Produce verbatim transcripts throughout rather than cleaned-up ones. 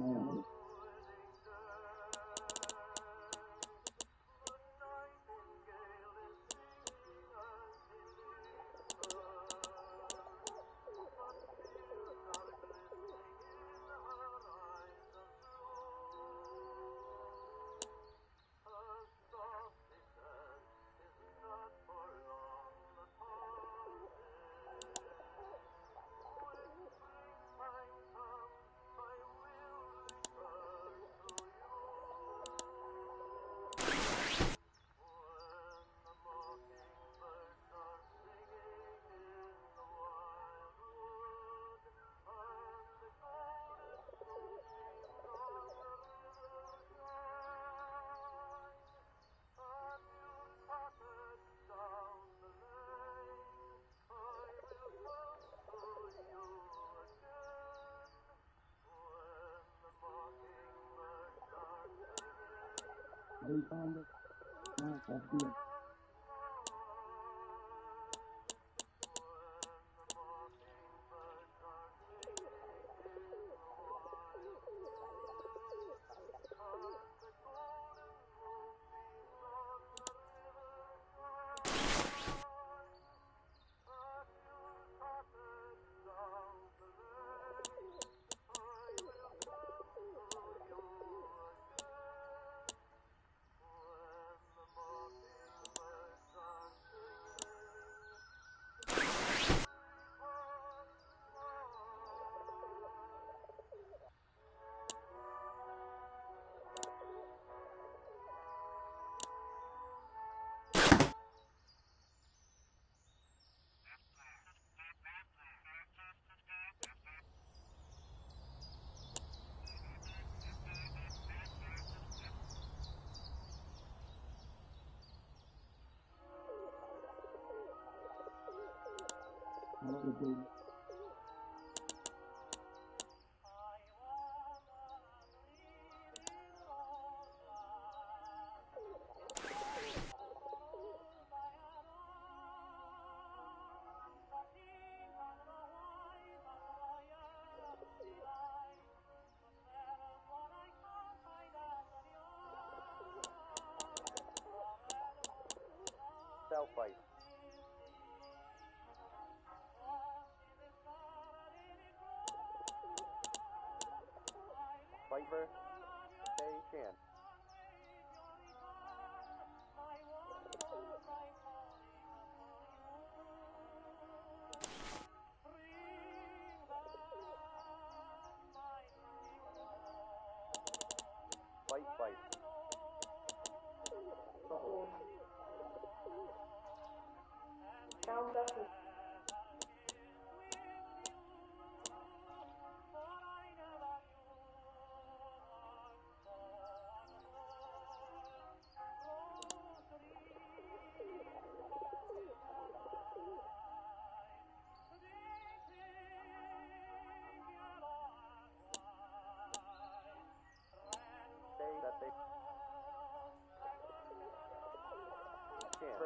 Mm. They found it. Oh, that's good. Another day. Self-fight. Viper, Bay Chan. Fight, fight. Sound up to Chamber. Chamber. Okay.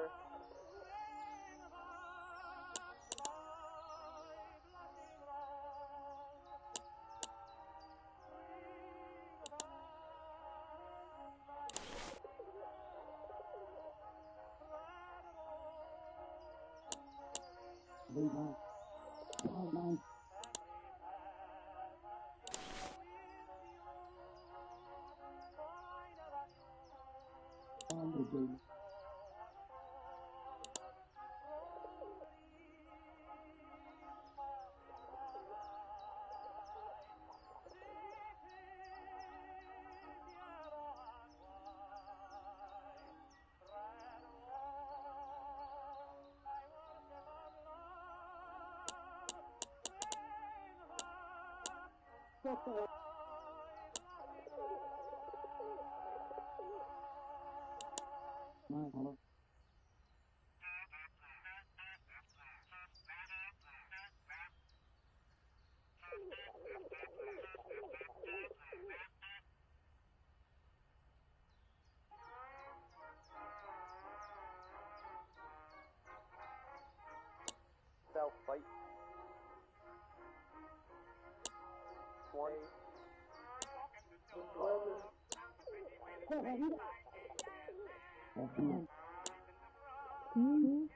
Self-fight. One. Confia. Confia. Uhum.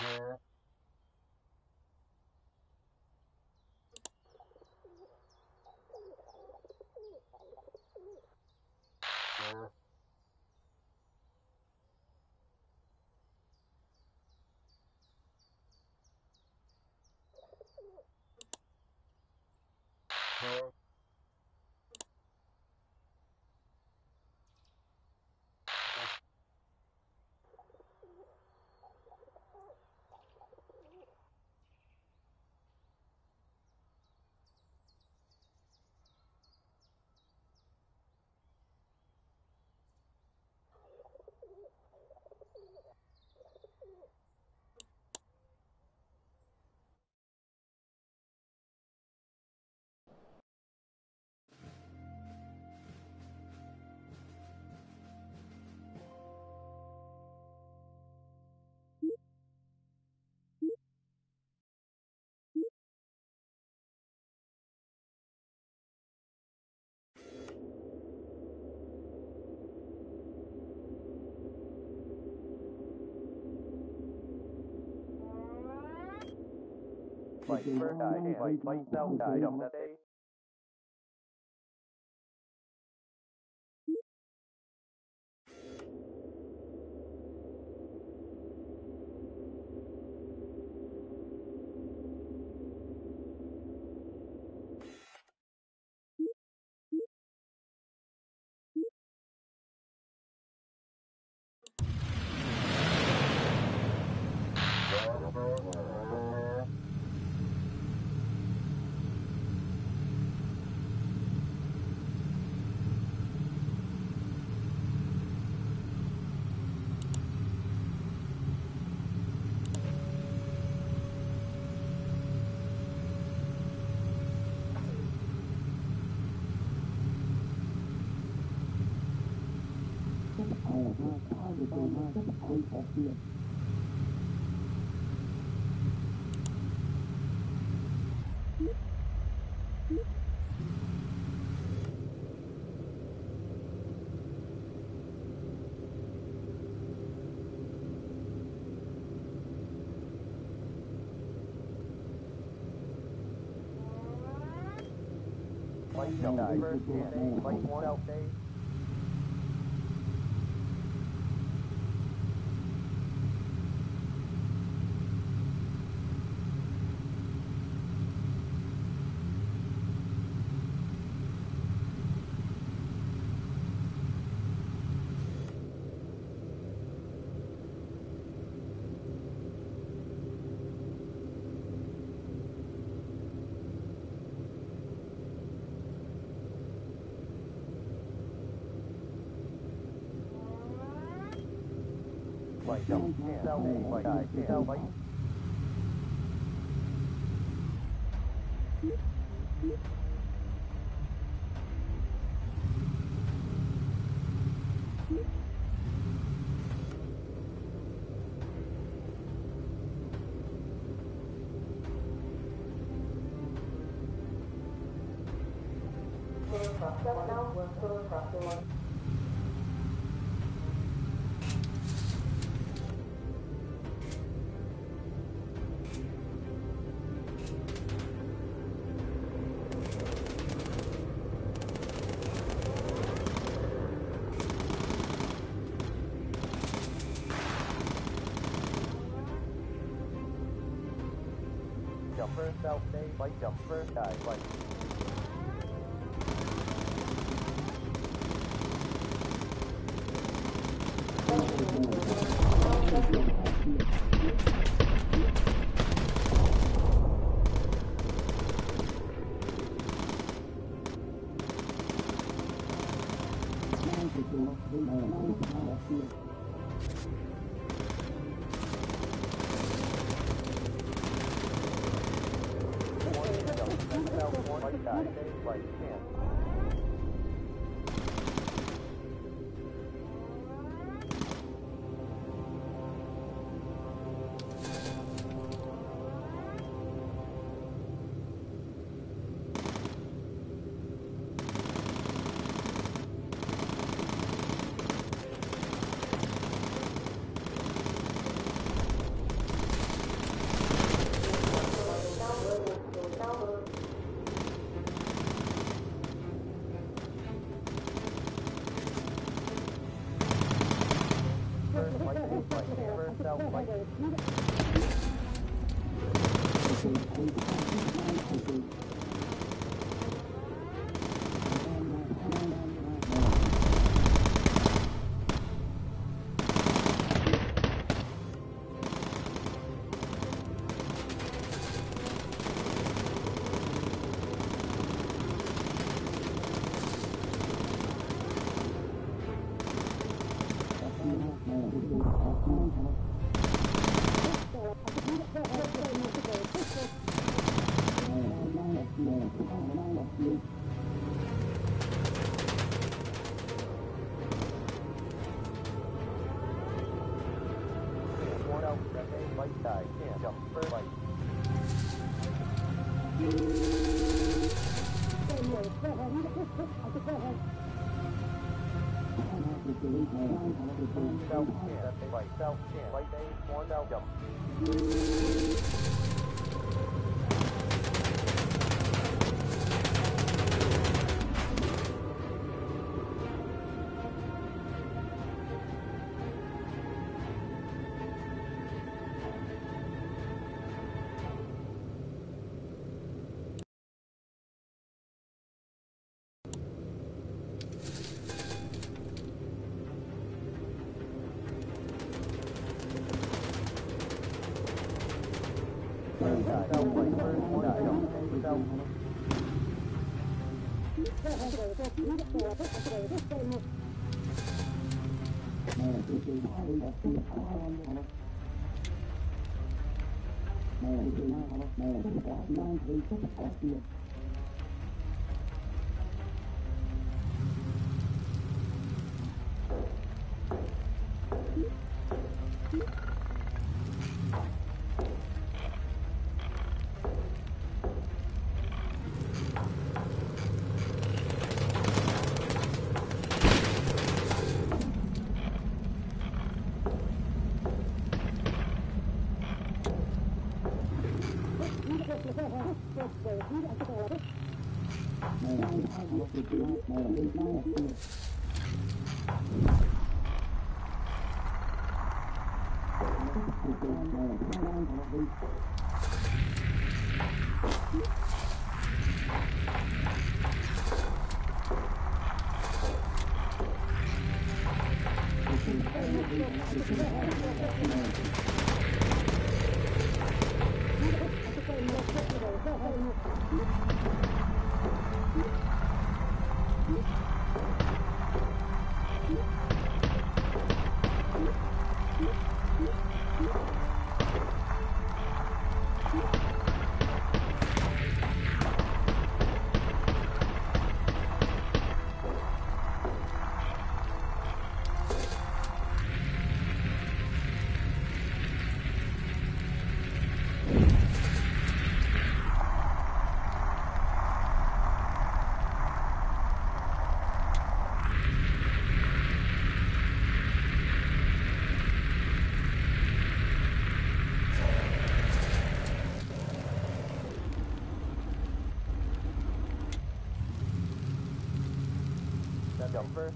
Like bird died, like like thou died on that day. Light no, night, first day, light one out day. Don't can't tell me like I can't tell me. First out day, fight jump, first die, fight.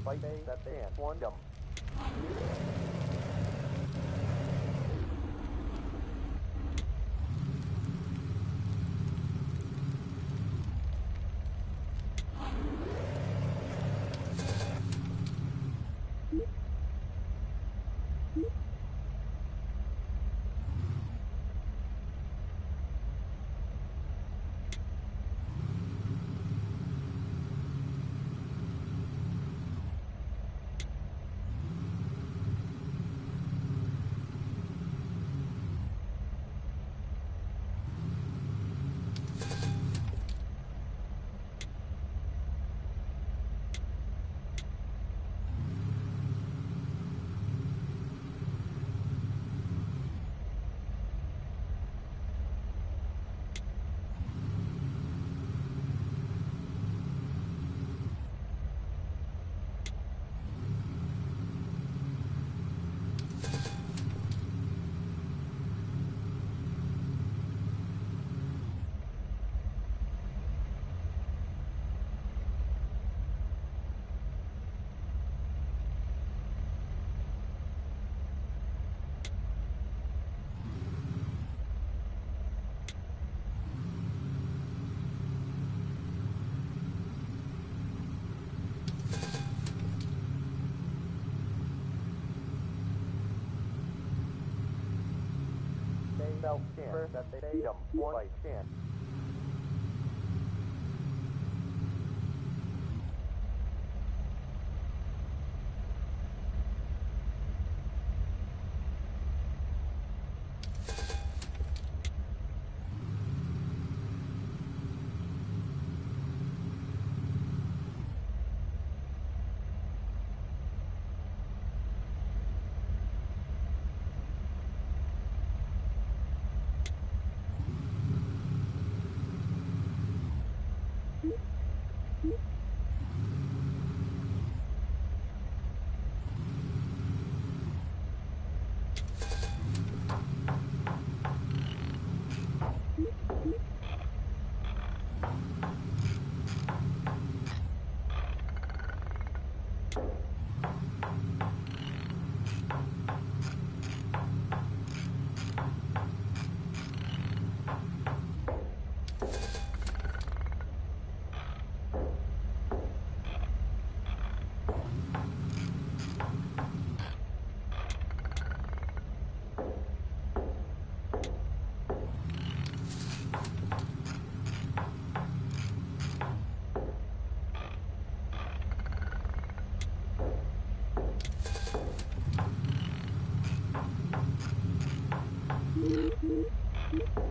By day that they had warned them. themselves chance that they beat them by chance. Beep, beep, beep, beep,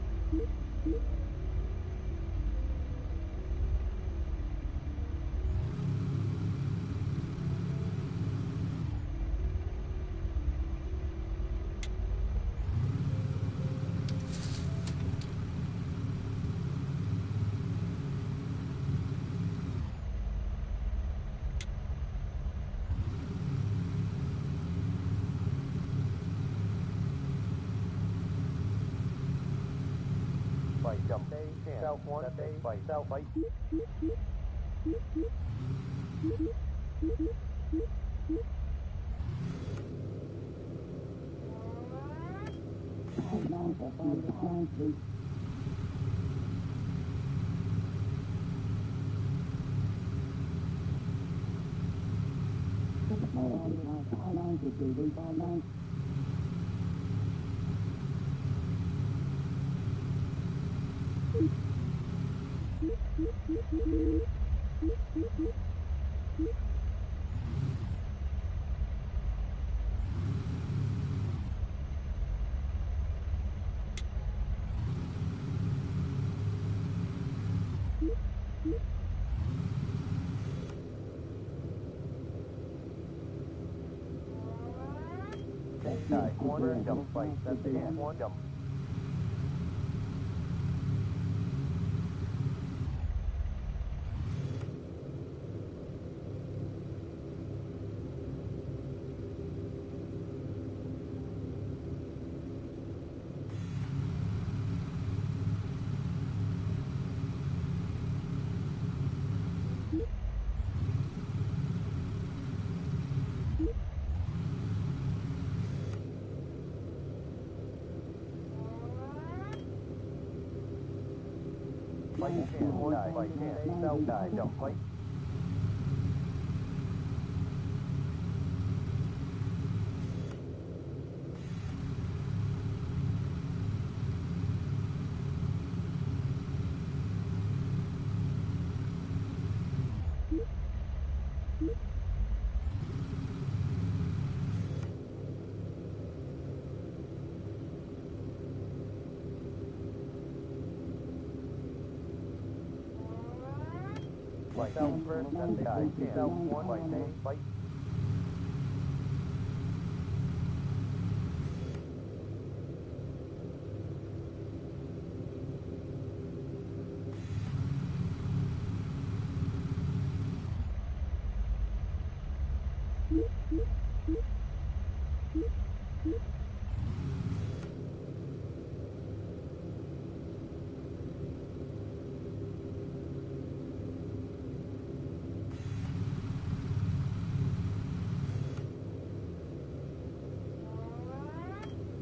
beep. by jump. South one by south by. Nine corner jump by that's the hand one jump. By hand, no die, don't fight. South first and the guy south one by name fight.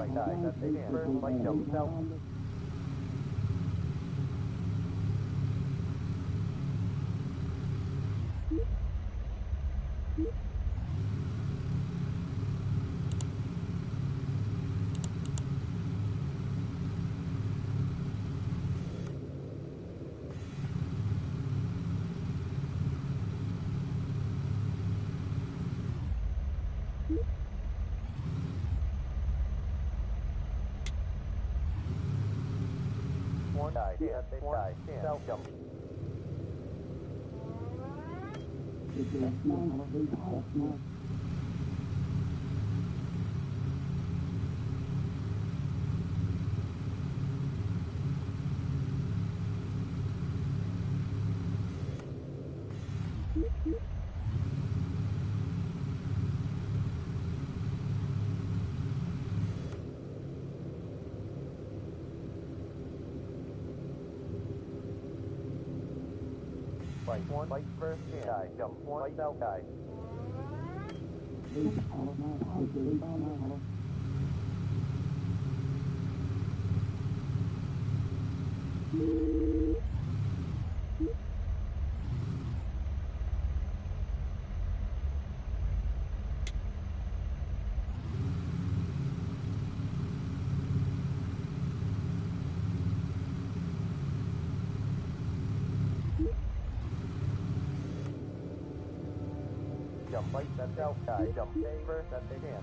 and die, that's a burn by jump south. Yeah, they die. South jump. One, light first, die, jump, one, light out, die. Jump, like that, out, die, jump, favor, that they can.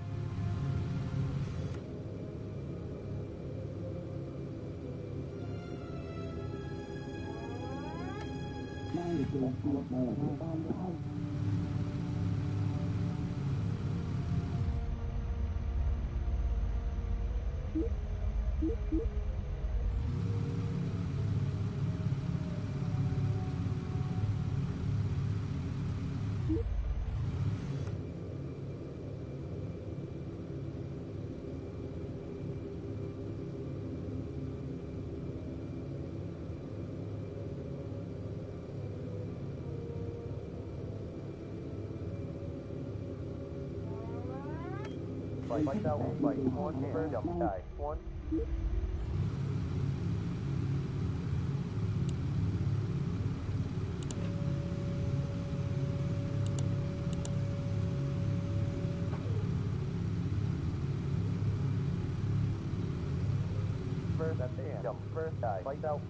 Fight that one, fight. One for double tie. One. First, that's the end. Jump, first tie. Fight out.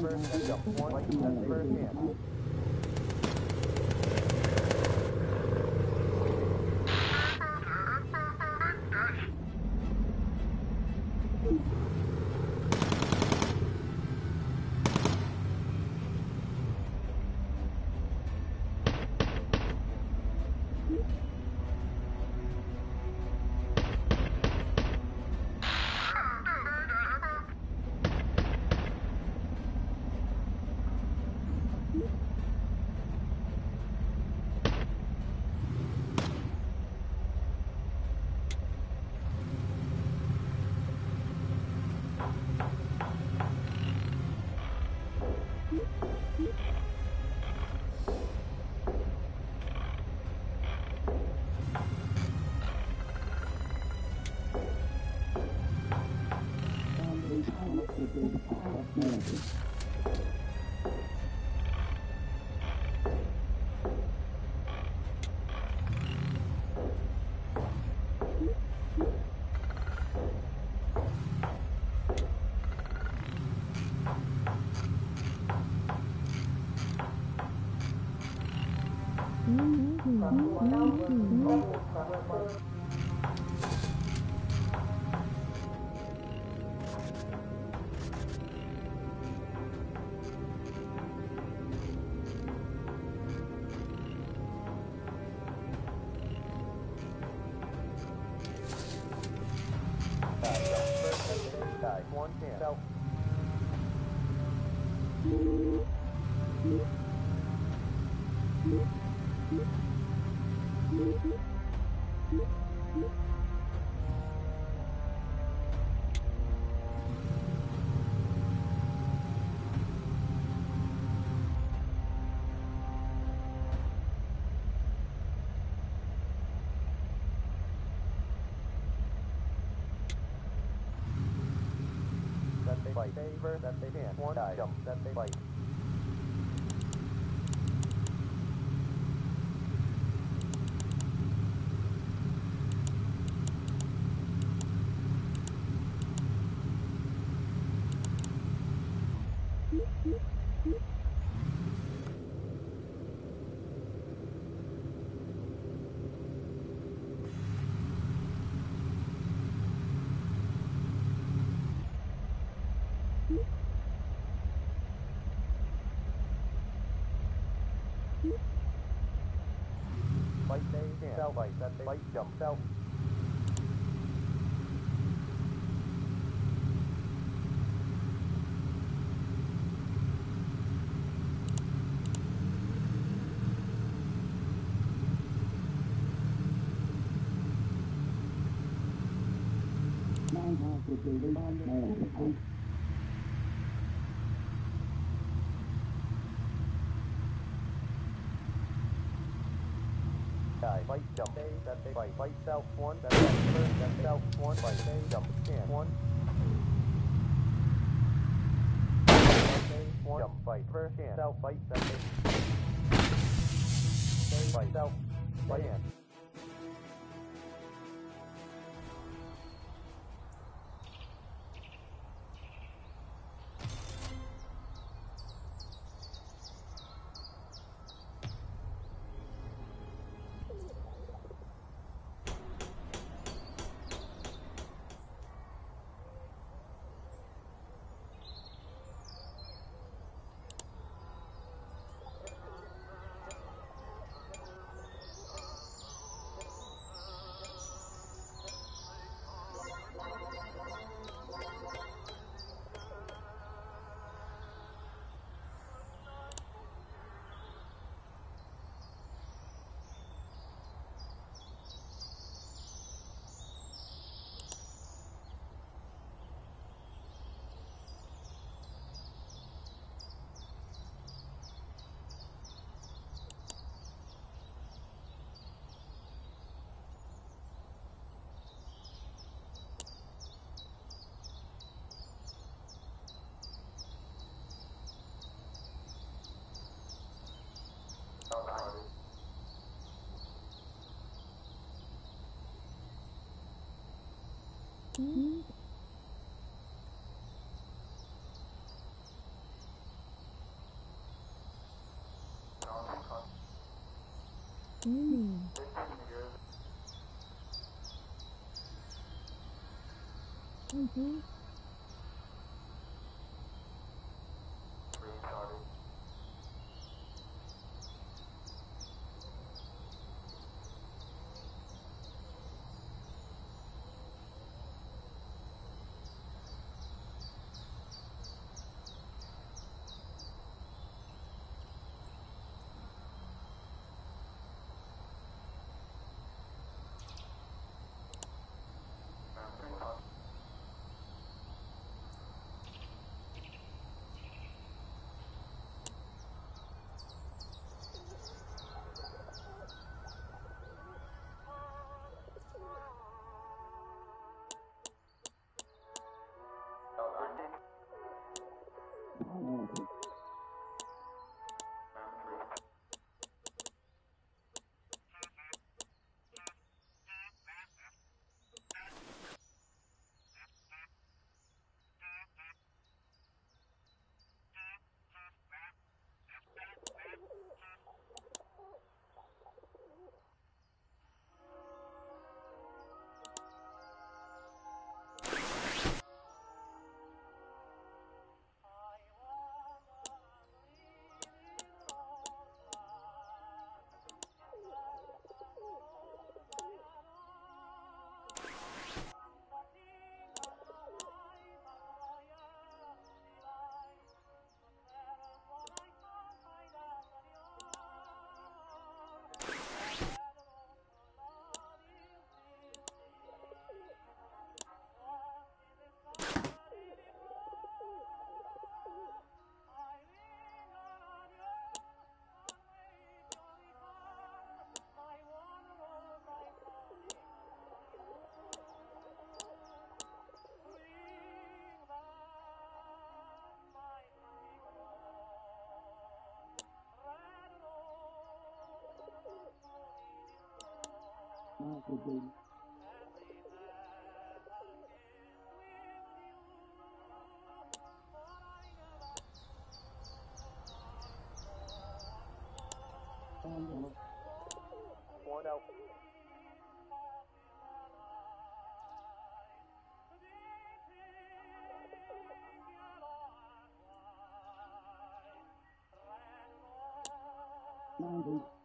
First, and jump one, like you said, first hand. Favor that they can one item that they like. Like that they like themselves. Fight jump that they fight fight self one that they self one by they jump and one jump fight first and self fight that they fight self by hand. Mm-hmm. Mm-hmm. Mm-hmm. Thank palavra dele. Thank you.